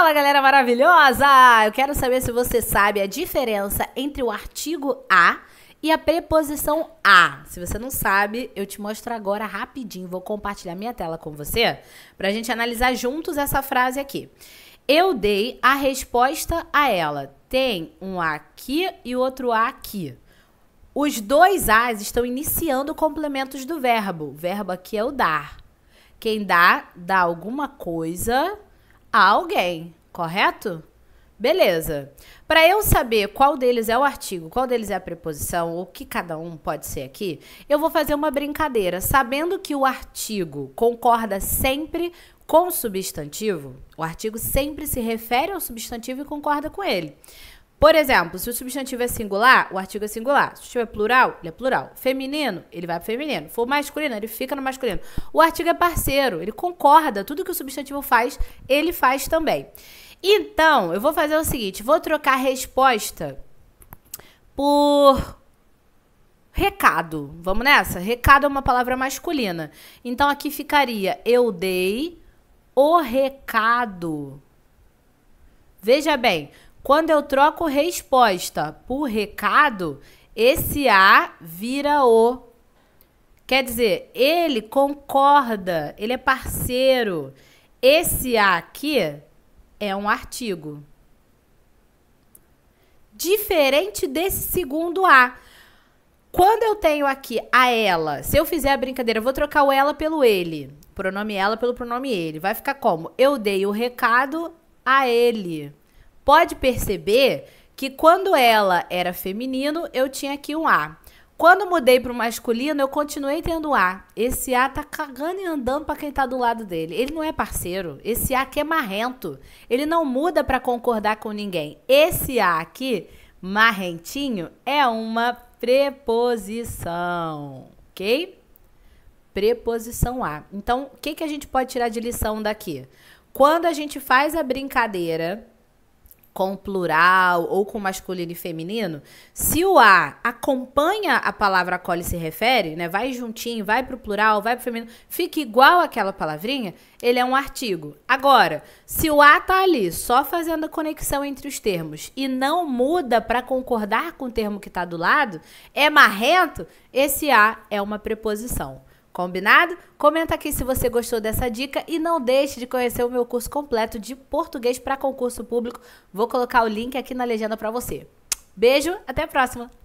Fala, galera maravilhosa! Eu quero saber se você sabe a diferença entre o artigo a e a preposição a. Se você não sabe, eu te mostro agora rapidinho. Vou compartilhar minha tela com você pra gente analisar juntos essa frase aqui. Eu dei a resposta a ela. Tem um a aqui e outro a aqui. Os dois as estão iniciando complementos do verbo. O verbo aqui é o dar. Quem dá, dá alguma coisa a alguém, correto? Beleza. Para eu saber qual deles é o artigo, qual deles é a preposição, ou o que cada um pode ser aqui, eu vou fazer uma brincadeira. Sabendo que o artigo concorda sempre com o substantivo, o artigo sempre se refere ao substantivo e concorda com ele. Por exemplo, se o substantivo é singular, o artigo é singular. Se o substantivo é plural, ele é plural. Feminino, ele vai para feminino. Se for masculino, ele fica no masculino. O artigo é parceiro, ele concorda. Tudo que o substantivo faz, ele faz também. Então, eu vou fazer o seguinte. Vou trocar resposta por recado. Vamos nessa? Recado é uma palavra masculina. Então, aqui ficaria eu dei o recado. Veja bem. Quando eu troco resposta por recado, esse A vira O. Quer dizer, ele concorda, ele é parceiro. Esse A aqui é um artigo. Diferente desse segundo A. Quando eu tenho aqui a ela, se eu fizer a brincadeira, eu vou trocar o ela pelo ele. O pronome ela pelo pronome ele. Vai ficar como? Eu dei o recado a ele. Pode perceber que quando ela era feminino, eu tinha aqui um A. Quando mudei para o masculino, eu continuei tendo um A. Esse A tá cagando e andando para quem tá do lado dele. Ele não é parceiro. Esse A aqui é marrento. Ele não muda para concordar com ninguém. Esse A aqui, marrentinho, é uma preposição, ok? Preposição A. Então, o que que a gente pode tirar de lição daqui? Quando a gente faz a brincadeira com plural ou com masculino e feminino, se o A acompanha a palavra a qual ele se refere, né, vai juntinho, vai pro plural, vai pro feminino, fica igual àquela palavrinha, ele é um artigo. Agora, se o A tá ali só fazendo a conexão entre os termos e não muda para concordar com o termo que tá do lado, é marrento, esse A é uma preposição. Combinado? Comenta aqui se você gostou dessa dica e não deixe de conhecer o meu curso completo de português para concurso público. Vou colocar o link aqui na legenda para você. Beijo, até a próxima!